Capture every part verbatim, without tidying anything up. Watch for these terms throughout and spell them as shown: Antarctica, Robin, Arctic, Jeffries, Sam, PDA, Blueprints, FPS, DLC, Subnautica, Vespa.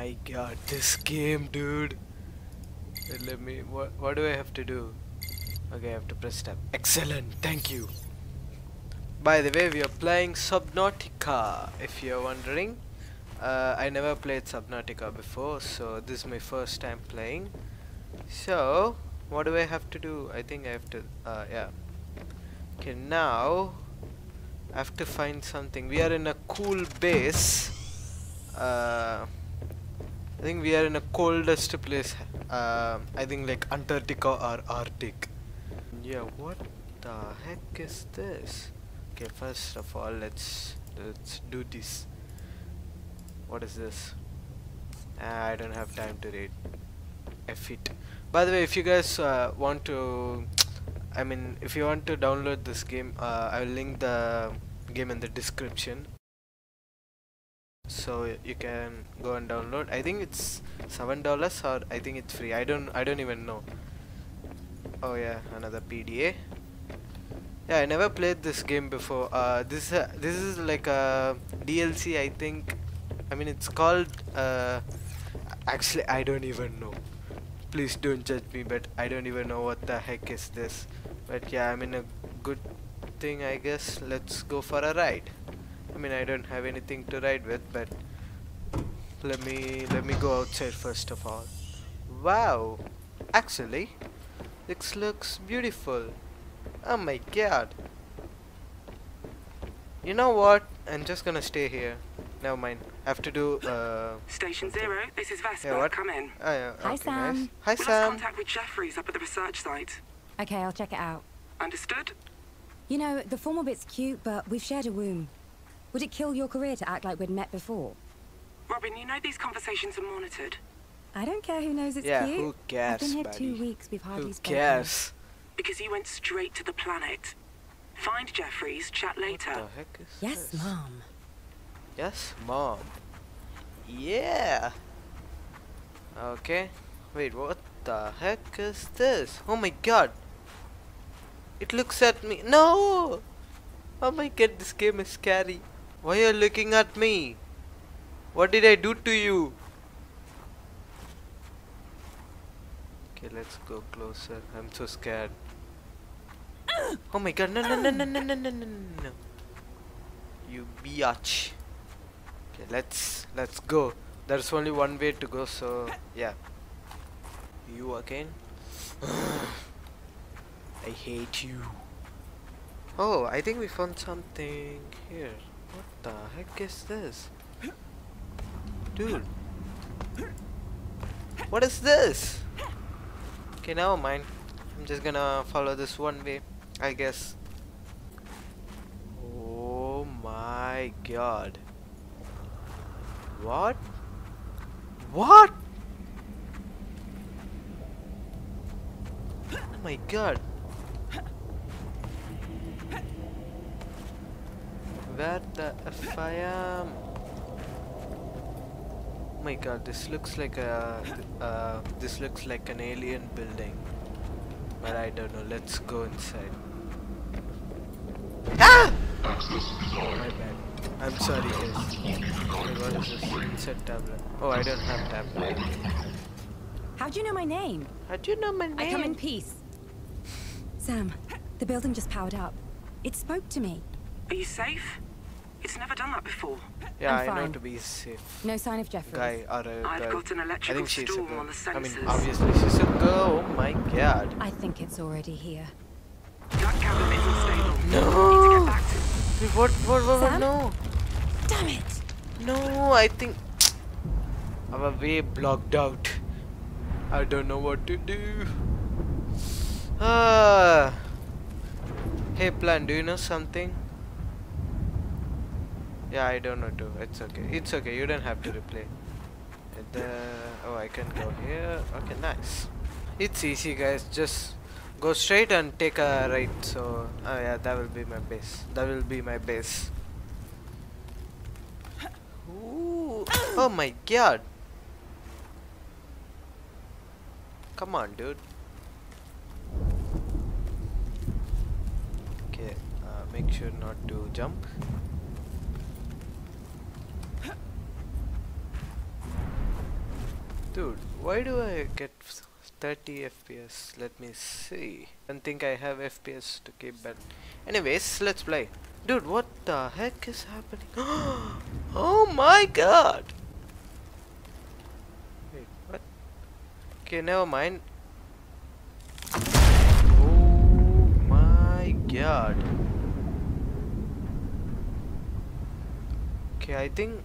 my god, this game, dude. Let me, what, what do I have to do? Okay, I have to press tab. Excellent, thank you. By the way, we are playing Subnautica, if you're wondering. Uh, I never played Subnautica before, so this is my first time playing. So, what do I have to do? I think I have to, uh, yeah. Okay, now I have to find something. We are in a cool base. Uh, I think we are in a coldest place. Uh, I think like Antarctica or Arctic. Yeah, what the heck is this? Okay, first of all, let's let's do this. What is this? Ah, I don't have time to read. F it. By the way, if you guys uh, want to, I mean, if you want to download this game, uh, I will link the game in the description, so you can go and download. I think it's seven dollars or I think it's free. I don't, I don't even know. Oh yeah, another P D A. Yeah, I never played this game before. Uh, this uh, this is like a D L C, I think. I mean, it's called. Uh, actually, I don't even know. Please don't judge me, but I don't even know what the heck is this. But yeah, I'm in a good thing, I guess. Let's go for a ride. I mean, I don't have anything to ride with, but let me let me go outside first of all. Wow, actually, this looks beautiful. Oh my god. You know what? I'm just gonna stay here. Never mind. I have to do. Uh, Station Zero. This is Vespa. Yeah, come in. Oh, yeah. Hi, okay, Sam. Nice. Hi, we'll Sam. Contact with Jeffries up at the research site. Okay, I'll check it out. Understood. You know, the formal bit's cute, but we've shared a womb. Would it kill your career to act like we'd met before? Robin, you know these conversations are monitored. I don't care who knows it's yeah, cute. Yeah, who cares? I've been here buddy. two weeks. We've hardly who spoken. Cares? Because you went straight to the planet. Find Jeffries. Chat later. What the heck is yes, this? Mom. Yes, mom. Yeah. Okay. Wait, what the heck is this? Oh my god. It looks at me. No! Oh my god, this game is scary. Why are you looking at me? What did I do to you? Okay, let's go closer. I'm so scared. Oh my god, no, no, no, no, no, no, no, no, no. You biatch. let's let's go. There's only one way to go, so yeah. You again. I hate you. Oh, I think we found something here. What the heck is this, dude? What is this? Okay, never mind. I'm just gonna follow this one way, I guess. Oh my god. What? What? Oh my god. Where the F I am? Oh my god, this looks like a uh, this looks like an alien building. But I don't know, let's go inside. Ah! Access denied. My bad. I'm sorry guys. What is this? Insert tablet. Oh, I don't have tablet. How do you know my name? How do you know my name? I come in peace. Sam, the building just powered up. It spoke to me. Are you safe? It's never done that before. Yeah, I'm I fine. know to be safe. No sign of Jeffries. Guy or a I've girl. got an electrical storm on the sensors. I mean, obviously she's a girl. Oh my god. I think it's already here. That cabin isn't stable. No. Need to get back to Dude, what? What? What? What? No. Damn it! No, I think our way blocked out. I don't know what to do. Ah. Hey, plan. Do you know something? Yeah, I don't know too. It's okay. It's okay. You don't have to replay. The oh, I can go here. Okay, nice. It's easy, guys. Just go straight and take a right. So, oh yeah, that will be my base. That will be my base. Ooh. Oh my god! Come on, dude. Okay, uh, make sure not to jump. Dude, why do I get thirty F P S? Let me see. Don't think I have F P S to keep, but anyways, let's play. Dude, what the heck is happening? Oh my god! Wait, what? Okay, never mind. Oh my god. Okay, I think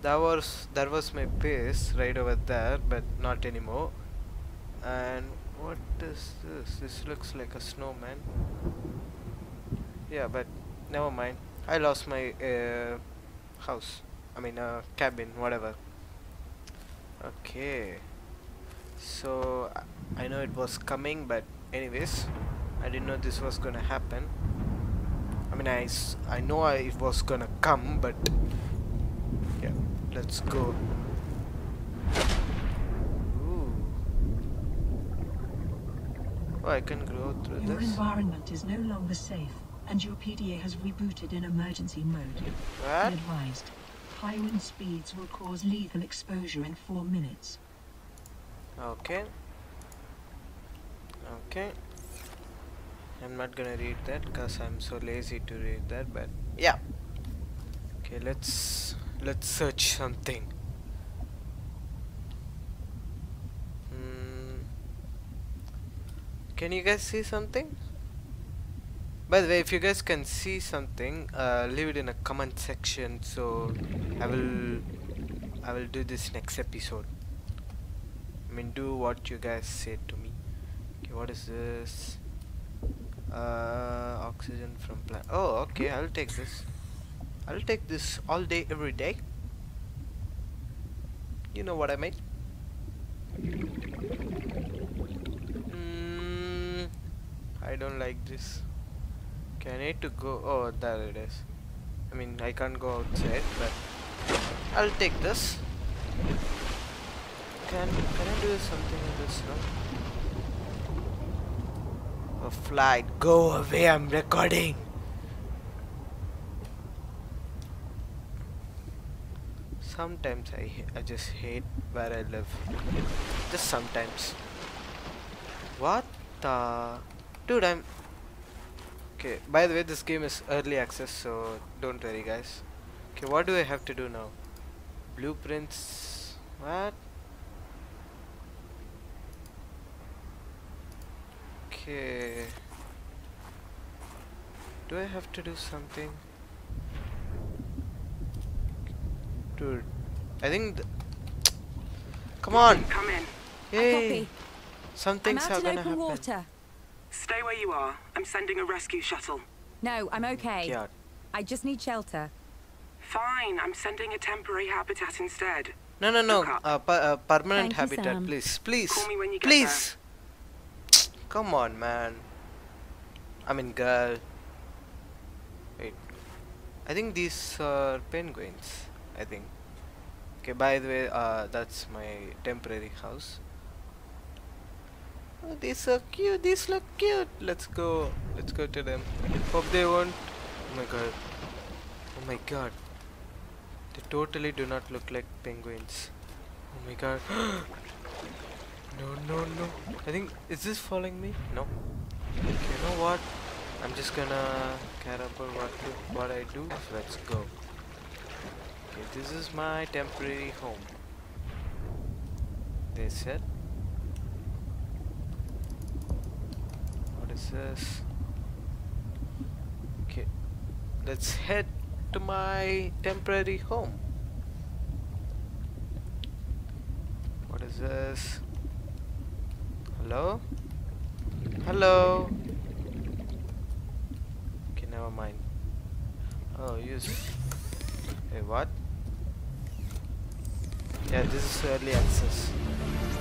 that was that was my base right over there, but not anymore. And what is this? This looks like a snowman. Yeah, but never mind. I lost my uh, house. I mean, uh, cabin, whatever. Okay. So I know it was coming, but anyways, I didn't know this was gonna happen. I mean, I I know I, it was gonna come, but yeah. Let's go. Ooh. Oh, I can grow through this. Your environment is no longer safe, and your P D A has rebooted in emergency mode. What? Be advised, high wind speeds will cause lethal exposure in four minutes. Okay. Okay. I'm not gonna read that because I'm so lazy to read that, but yeah. Okay, let's let's search something. Mm. Can you guys see something? By the way, if you guys can see something, uh, leave it in a comment section. So I will I will do this next episode. I mean, do what you guys say to me. Okay, what is this? Uh, oxygen from plant. Oh, okay. I'll take this. I'll take this all day, every day. You know what I mean? Mm, I don't like this. Okay, I need to go. Oh, there it is. I mean, I can't go outside, but I'll take this. Can Can I do something with this now? A flight, go away, I'm recording. Sometimes I, I just hate where I live. Just sometimes. What the? Dude, I'm... Okay, by the way, this game is early access, so don't worry guys. Okay, what do I have to do now? Blueprints... What? Okay. Do I have to do something? Dude, I think. Th Come on! Come in. Hey! Some things are gonna happen. Water. Stay where you are. I'm sending a rescue shuttle. No, I'm okay. God. I just need shelter. Fine, I'm sending a temporary habitat instead. No, no, no. Uh, per uh, permanent Thank habitat, you, please. Please. Call me when you get please. There. Come on, man. I mean, girl. Wait. I think these are penguins. I think. Okay, by the way, uh, that's my temporary house. Oh, these are cute. These look cute. Let's go. Let's go to them. Hope they won't. Oh my god. Oh my god. They totally do not look like penguins. Oh my god. No, no, no. I think... Is this following me? No. Okay, you know what? I'm just gonna care about what, to, what I do. Let's go. Okay, this is my temporary home. They said. What is this? Okay. Let's head to my temporary home. What is this? Hello? Hello? Okay, never mind. Oh, use. Hey, what? Yeah, this is early access.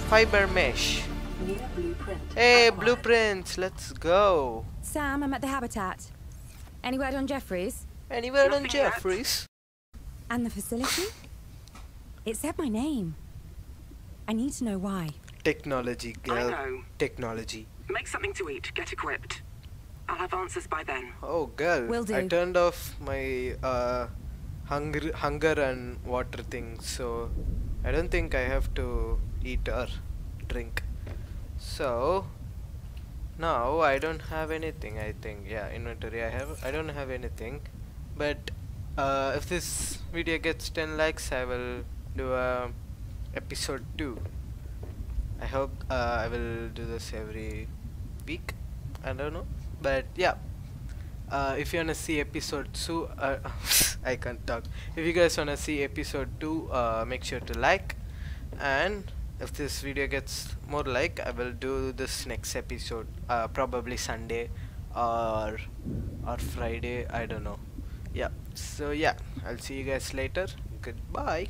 Fiber mesh. Hey, blueprints! Let's go! Sam, I'm at the habitat. Any word on Jeffries? Any word on Jeffries? And the facility? It said my name. I need to know why. Technology, girl. I know. Technology. Make something to eat. Get equipped. I'll have answers by then. Oh, girl. Will do. I turned off my uh, hunger, hunger and water thing, so I don't think I have to eat or drink. So now I don't have anything, I think. Yeah, inventory I have. I don't have anything. But uh, if this video gets ten likes, I will do a episode two. I hope uh, I will do this every week. I don't know. But yeah. Uh, if you wanna see episode two, uh, I can't talk. If you guys wanna see episode two, uh, make sure to like, and if this video gets more like, I will do this next episode, uh, probably Sunday or or Friday, I don't know. Yeah, so yeah, I'll see you guys later. Goodbye.